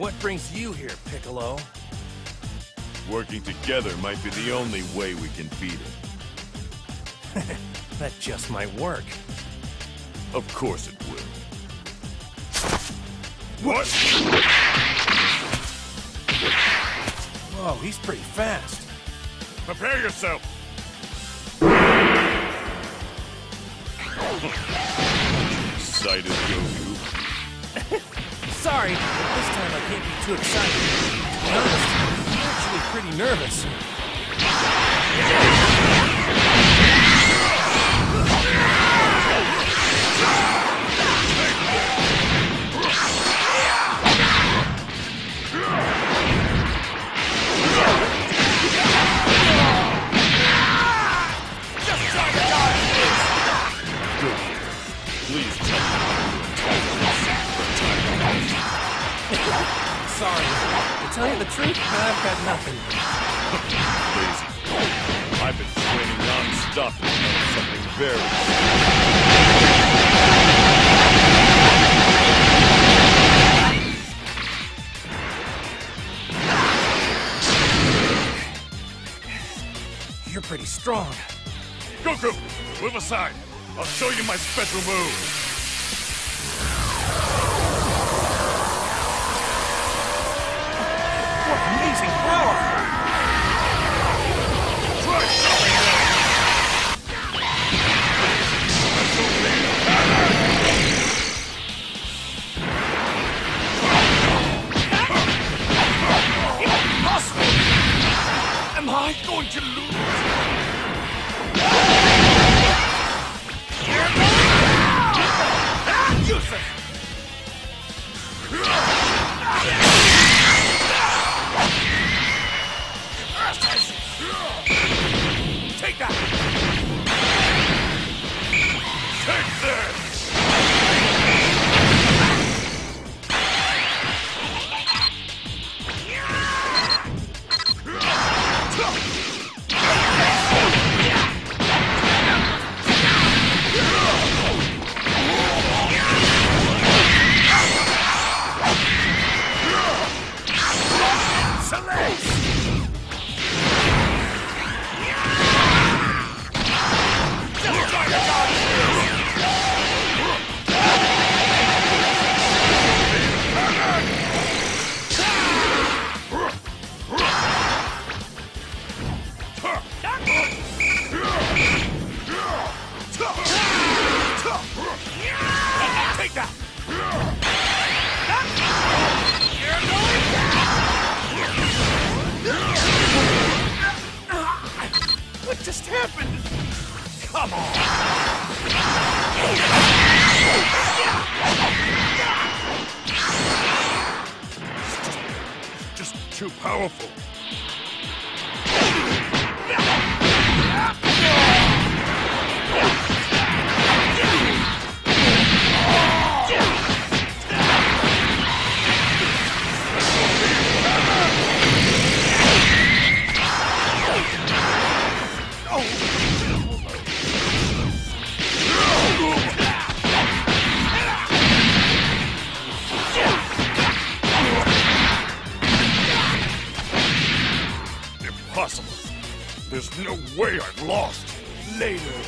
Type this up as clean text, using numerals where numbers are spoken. What brings you here, Piccolo? Working together might be the only way we can beat him. That just might work. Of course it will. What? Whoa, he's pretty fast. Prepare yourself! Excited, Goku. Sorry, but this time I can't be too excited. I'm actually pretty nervous. Sorry, to tell you the truth, I've got nothing. Crazy. I've been training non-stop to know something very cool. You're pretty strong. Goku, move aside. I'll show you my special move. Amazing power! Try something else! Impossible! Am I going to lose? Useless! Take that! Take this! Select! What just happened? Come on! It's just too powerful. There's no way I've lost. Later.